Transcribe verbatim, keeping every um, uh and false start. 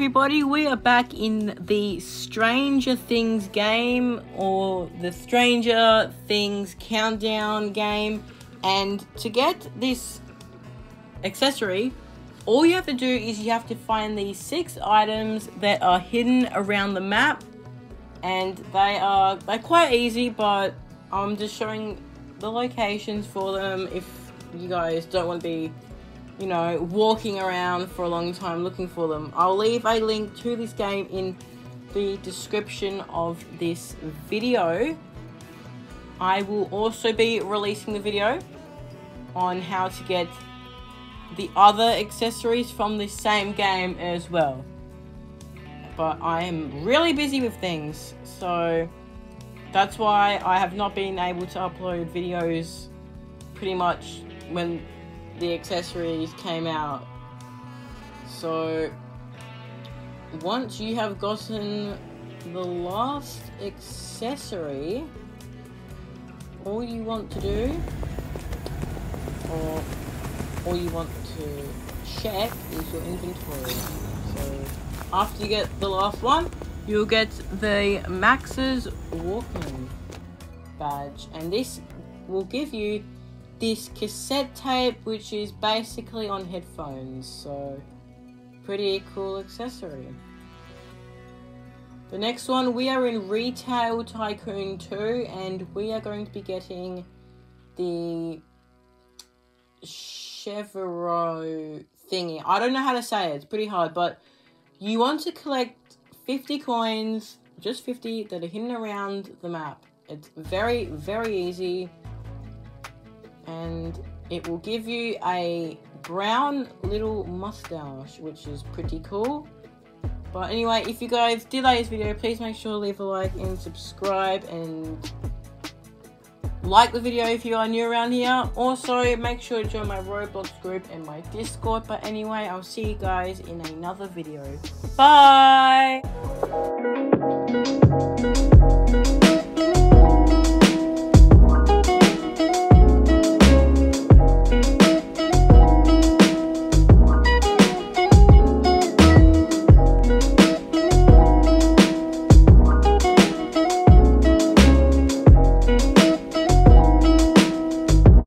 everybody, we are back in the Stranger Things game, or the Stranger Things countdown game, and to get this accessory, all you have to do is you have to find the six items that are hidden around the map, and they are they're quite easy, but I'm just showing the locations for them if you guys don't want to be, you know, walking around for a long time looking for them. I'll leave a link to this game in the description of this video. I will also be releasing the video on how to get the other accessories from the same game as well. But I am really busy with things, so that's why I have not been able to upload videos pretty much when the accessories came out. So once you have gotten the last accessory, all you want to do, or all you want to check, is your inventory. So after you get the last one, you'll get the Max's Walkman badge, and this will give you this cassette tape, which is basically on headphones. So pretty cool accessory. The next one, we are in Retail Tycoon two, and we are going to be getting the Chevrolet thingy. I don't know how to say it, it's pretty hard, but you want to collect fifty coins, just fifty, that are hidden around the map. It's very, very easy. And it will give you a brown little mustache, which is pretty cool. But anyway, if you guys did like this video, please make sure to leave a like and subscribe, and like the video if you are new around here. Also, make sure to join my Roblox group and my Discord. But anyway, I'll see you guys in another video. Bye!